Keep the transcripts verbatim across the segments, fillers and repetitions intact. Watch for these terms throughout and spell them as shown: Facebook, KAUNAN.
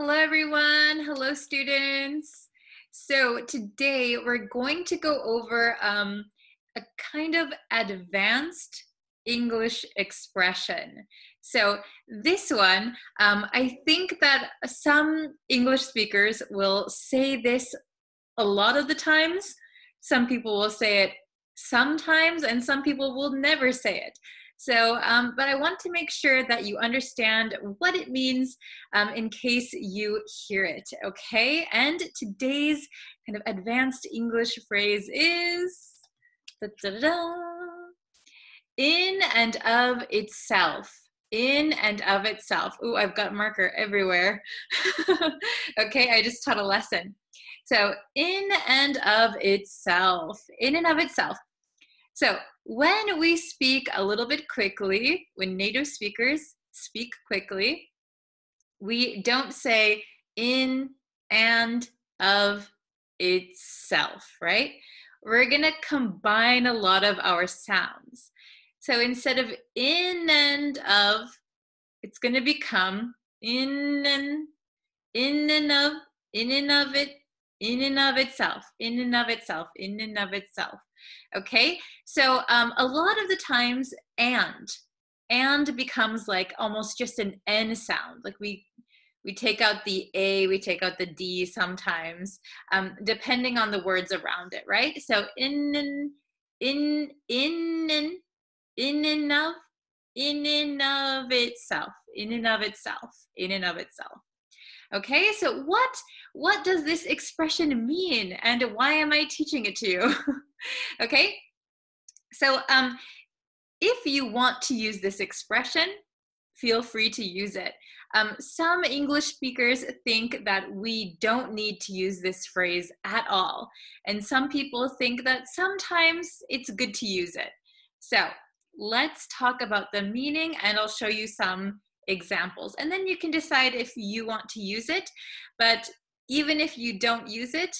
Hello everyone, hello students. So today we're going to go over um, a kind of advanced English expression. So this one, um, I think that some English speakers will say this a lot of the times. Some people will say it sometimes and some people will never say it. So, um, but I want to make sure that you understand what it means um, in case you hear it, okay? And today's kind of advanced English phrase is da-da-da-da, in and of itself. In and of itself. Ooh, I've got marker everywhere. Okay, I just taught a lesson. So, in and of itself. In and of itself. So when we speak a little bit quickly, when native speakers speak quickly, we don't say in and of itself, right? We're gonna combine a lot of our sounds. So instead of in and of, it's gonna become in and, in and of, in and of it, in and of itself, in and of itself, in and of itself. Okay, so um, a lot of the times and, and becomes like almost just an N sound. Like we, we take out the A, we take out the D sometimes, um, depending on the words around it, right? So in and, in, in and, in and of, in and of itself, in and of itself, in and of itself. Okay, so what, what does this expression mean and why am I teaching it to you? Okay, so um, if you want to use this expression, feel free to use it. Um, some English speakers think that we don't need to use this phrase at all. And some people think that sometimes it's good to use it. So let's talk about the meaning and I'll show you some examples. And then you can decide if you want to use it. But even if you don't use it,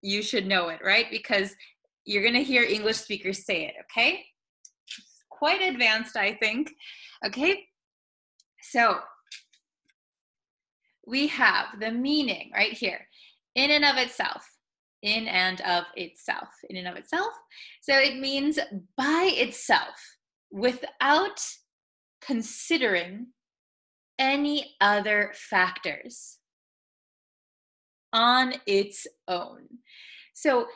you should know it, right? Because you're going to hear English speakers say it, okay? Quite advanced, I think. Okay, so we have the meaning right here. In and of itself. In and of itself. In and of itself. So it means by itself, without considering any other factors, on its own. So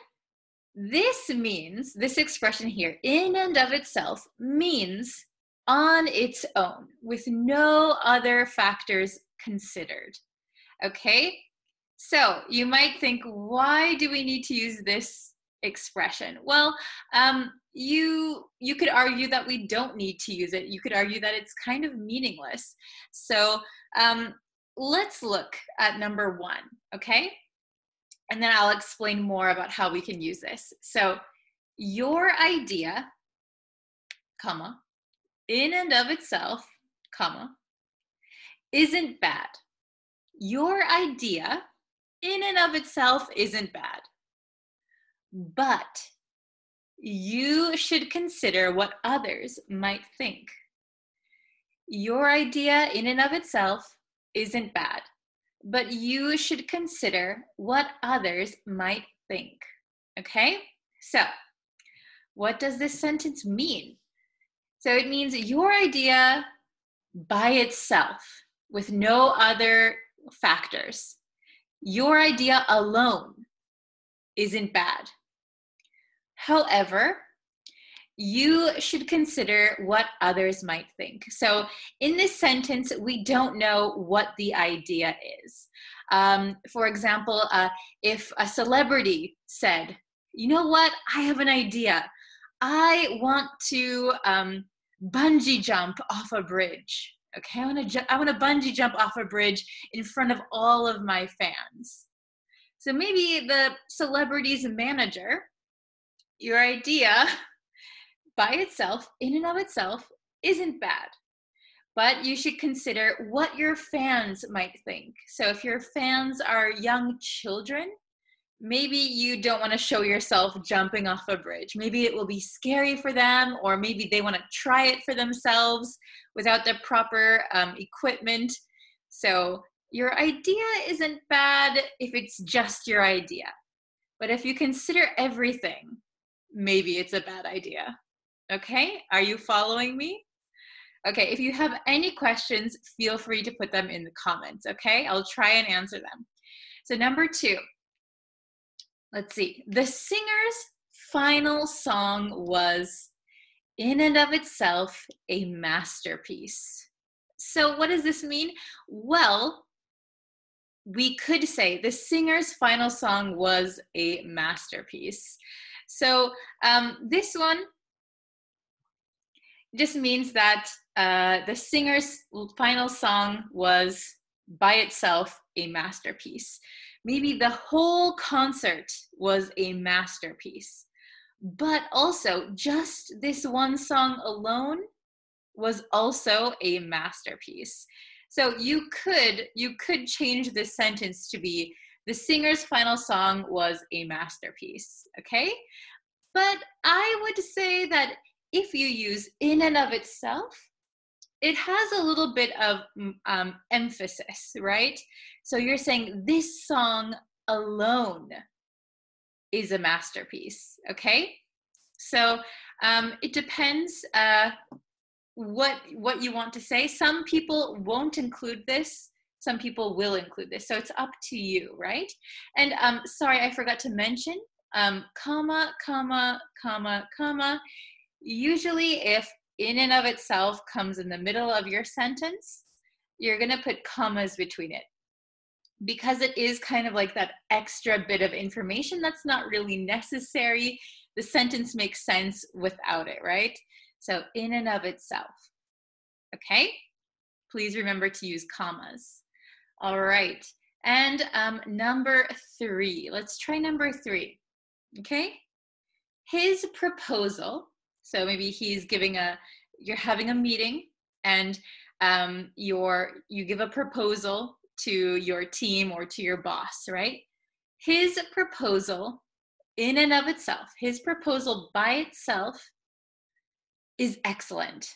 this means, this expression here, in and of itself, means on its own, with no other factors considered, okay? So you might think, why do we need to use this expression? Well, um, you, you could argue that we don't need to use it. You could argue that it's kind of meaningless. So um, let's look at number one, okay? And then I'll explain more about how we can use this. So your idea, comma, in and of itself, comma, isn't bad. Your idea in and of itself isn't bad. But you should consider what others might think. Your idea in and of itself isn't bad. But you should consider what others might think, okay? So, what does this sentence mean? So it means your idea by itself, with no other factors. Your idea alone isn't bad. However, you should consider what others might think. So in this sentence, we don't know what the idea is. Um, for example, uh, if a celebrity said, you know what, I have an idea. I want to um, bungee jump off a bridge. Okay, I want to I want to bungee jump off a bridge in front of all of my fans. So maybe the celebrity's manager, your idea, by itself, in and of itself, isn't bad. But you should consider what your fans might think. So if your fans are young children, maybe you don't want to show yourself jumping off a bridge. Maybe it will be scary for them, or maybe they want to try it for themselves without the proper um, equipment. So Your idea isn't bad if it's just your idea, but if you consider everything, maybe it's a bad idea. Okay, are you following me? Okay, if you have any questions, feel free to put them in the comments, okay? I'll try and answer them. So number two, let's see. The singer's final song was, in and of itself, a masterpiece. So what does this mean? Well, we could say the singer's final song was a masterpiece. So um, this one just means that uh, the singer's final song was by itself a masterpiece. Maybe the whole concert was a masterpiece, but also just this one song alone was also a masterpiece. So you could, you could change this sentence to be, the singer's final song was a masterpiece, okay? But I would say that if you use in and of itself, it has a little bit of um, emphasis, right? So you're saying this song alone is a masterpiece, okay? So um, it depends uh, what, what you want to say. Some people won't include this. Some people will include this. So it's up to you, right? And um, sorry, I forgot to mention, um, comma, comma, comma, comma. Usually if in and of itself comes in the middle of your sentence, you're gonna put commas between it, because it is kind of like that extra bit of information that's not really necessary. The sentence makes sense without it, right? So in and of itself, okay? Please remember to use commas. All right, and um, number three, let's try number three, okay? His proposal. So maybe he's giving a, you're having a meeting and um, you're, you give a proposal to your team or to your boss, right? His proposal in and of itself, his proposal by itself is excellent.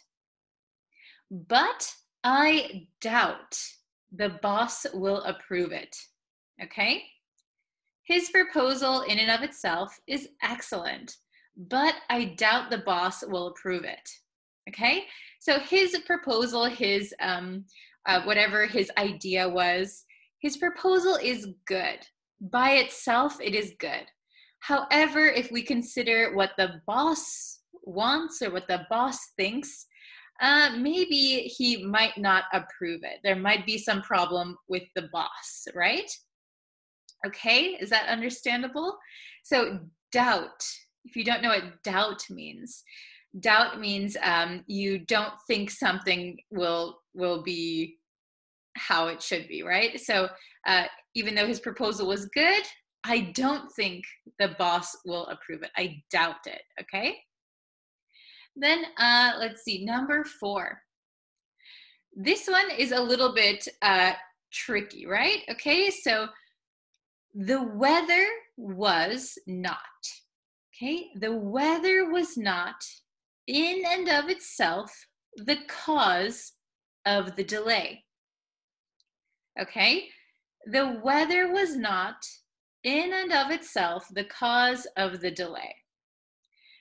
But I doubt the boss will approve it, okay? His proposal in and of itself is excellent, but I doubt the boss will approve it, okay? So his proposal, his um, uh, whatever his idea was, his proposal is good. By itself, it is good. However, if we consider what the boss wants or what the boss thinks, uh, maybe he might not approve it. There might be some problem with the boss, right? Okay, is that understandable? So doubt. If you don't know what doubt means, doubt means um, you don't think something will, will be how it should be, right? So uh, even though his proposal was good, I don't think the boss will approve it. I doubt it, okay? Then uh, let's see, number four. This one is a little bit uh, tricky, right? Okay, so the weather was not. Okay, the weather was not, in and of itself, the cause of the delay. Okay, the weather was not, in and of itself, the cause of the delay.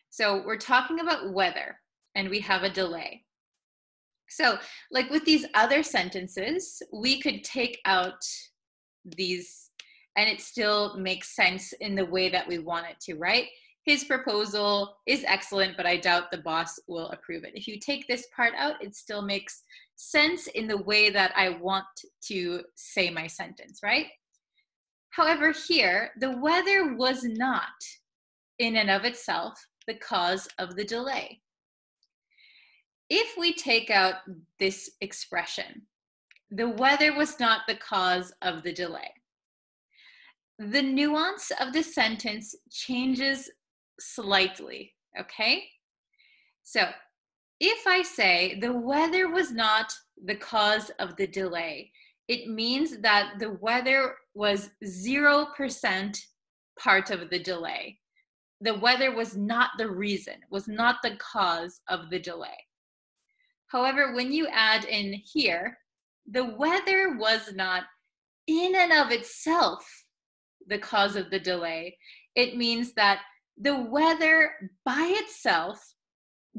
So we're talking about weather and we have a delay. So like with these other sentences, we could take out these and it still makes sense in the way that we want it to, right? His proposal is excellent, but I doubt the boss will approve it. If you take this part out, it still makes sense in the way that I want to say my sentence, right? However, here, the weather was not, in and of itself, the cause of the delay. If we take out this expression, the weather was not the cause of the delay, the nuance of the sentence changes slightly, okay? So if I say the weather was not the cause of the delay, it means that the weather was zero percent part of the delay. The weather was not the reason, was not the cause of the delay. However, when you add in here, the weather was not in and of itself the cause of the delay. It means that the weather by itself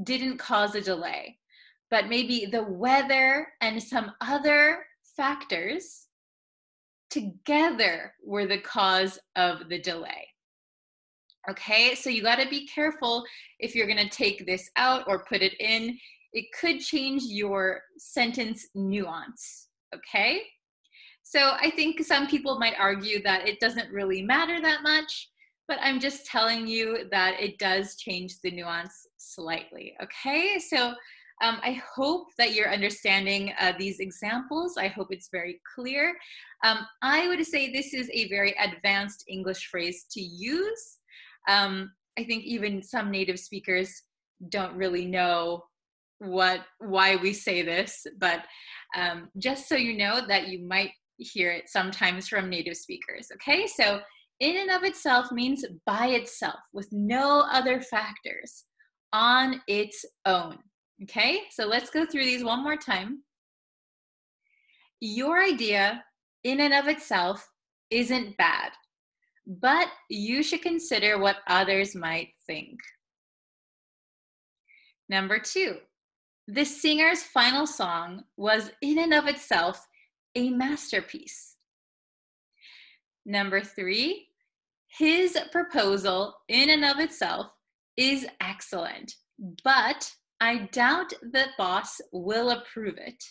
didn't cause a delay, but maybe the weather and some other factors together were the cause of the delay. Okay, so you got to be careful if you're going to take this out or put it in. It could change your sentence nuance, okay? So I think some people might argue that it doesn't really matter that much, but I'm just telling you that it does change the nuance slightly, okay? So um, I hope that you're understanding uh, these examples. I hope it's very clear. Um, I would say this is a very advanced English phrase to use. Um, I think even some native speakers don't really know what, why we say this, but um, just so you know that you might hear it sometimes from native speakers, okay? So in and of itself means by itself, with no other factors, on its own, okay? So let's go through these one more time. Your idea in and of itself isn't bad, but you should consider what others might think. Number two, the singer's final song was in and of itself a masterpiece. Number three, his proposal in and of itself is excellent, but I doubt the boss will approve it.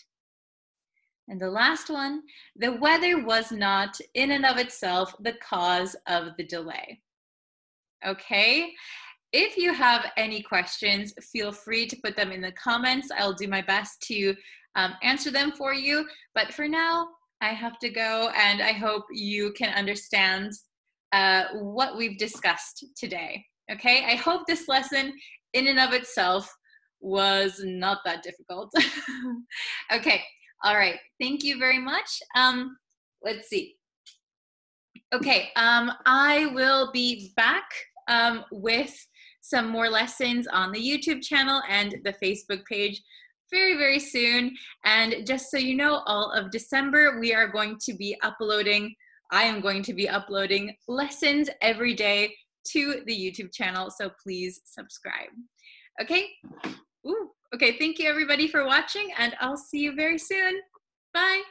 And the last one, the weather was not in and of itself the cause of the delay. Okay? If you have any questions, feel free to put them in the comments. I'll do my best to um, answer them for you. But for now, I have to go, and I hope you can understand uh, what we've discussed today. Okay? I hope this lesson in and of itself was not that difficult. Okay. All right, thank you very much. Um, let's see. Okay, um, I will be back um, with some more lessons on the YouTube channel and the Facebook page very, very soon. And just so you know, all of December, we are going to be uploading, I am going to be uploading lessons every day to the YouTube channel, so please subscribe. Okay? Ooh. Okay, thank you everybody for watching, and I'll see you very soon. Bye.